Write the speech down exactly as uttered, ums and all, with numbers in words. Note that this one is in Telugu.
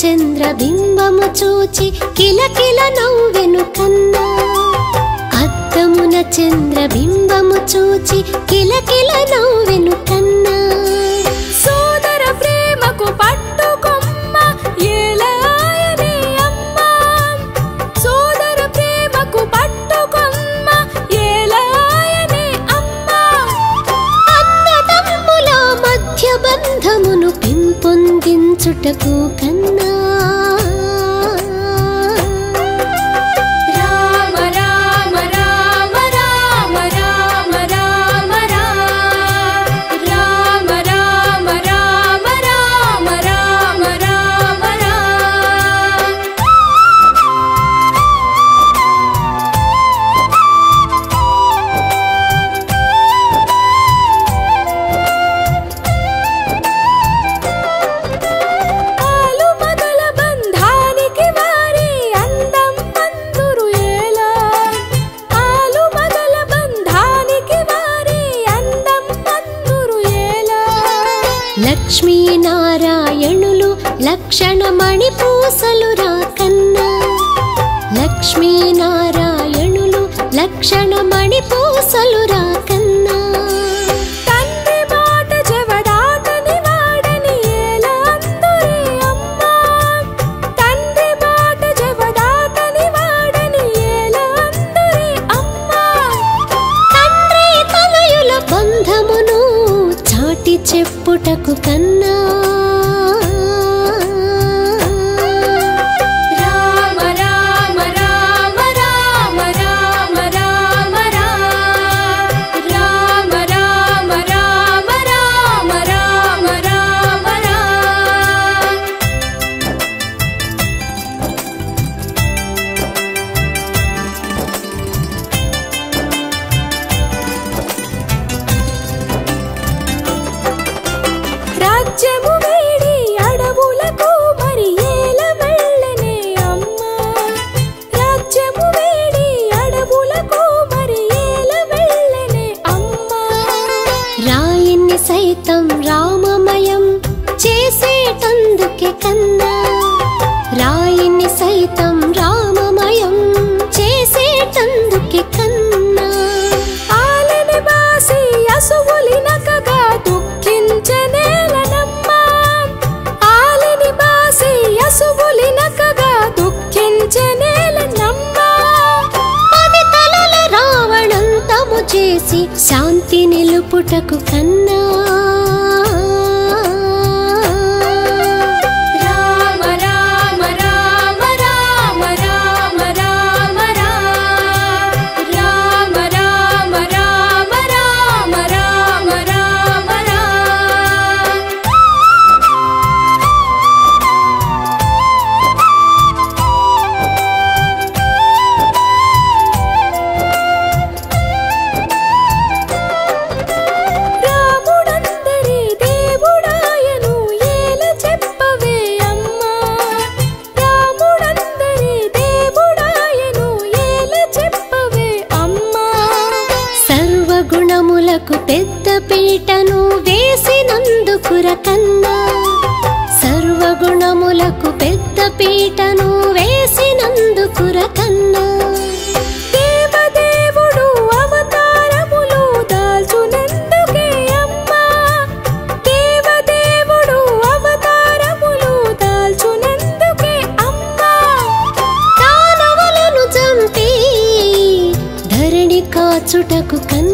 చంద్రబింబము చూచి కిలకిల నవ్వెను కన్నా, అద్దమున చంద్రబింబము చూచి కిలకిల నవ్వెను కన్నా, సోదర ప్రేమకు పట్టుకొమ్మ ఏలాయని అమ్మ, సోదర ప్రేమకు పట్టుకొమ్మ ఏలాయని అమ్మ, అన్నదమ్ముల మధ్య బంధమును పెంపొందించుటకు కన్నా, లక్ష్మీ నారాయణులు లక్షణమణి పూసలు రాకన్నా, లక్ష్మీ నారాయణులు లక్షణమణి పూసలు రాకన్నా, తండ్రి మాట చెవడాకని వాడని ఏలందురే అమ్మ, తండ్రి మాట చెవడాకని వాడని ఏలందురే అమ్మ, తండ్రి తనయుల బంధమును చాటి చెప్పు పుటకు కన్నా, రామ రామ రామ రామ రామ రామ రామ రామ రామ రామ రామ రామ రాజ్యము వేడి అడవులకు మరి ఏల వెళ్ళనే అమ్మ, రాజ్యము వేడి అడవులకు మరి ఏల వెళ్ళనే అమ్మ, రాయన్ని సైతం రామమయం చేసేటందుకే కన్నా, రాయన్ని సైతం రామమయం చేసేటందుకే కన్నా, ఆలెని బాసి అసువులినకగా దుఃఖించనే సుబులినకగా దుఃఖించనేలనమ్మ, పది తలల రావణంతము చేసి శాంతి నిలుపుటకు కన్నా, పెద్ద పీటను వేసినందుకుర కన్నా, సర్వగుణములకు పెద్ద పీటను వేసినందుకుర కన్నా, దేవదేవుడు అవతారములు దాల్చునందుకే అమ్మ, దేవదేవుడు అవతారములు దాల్చునందుకే అమ్మ, దానవులను చంపి ధరణి కాచుటకు కన్నా,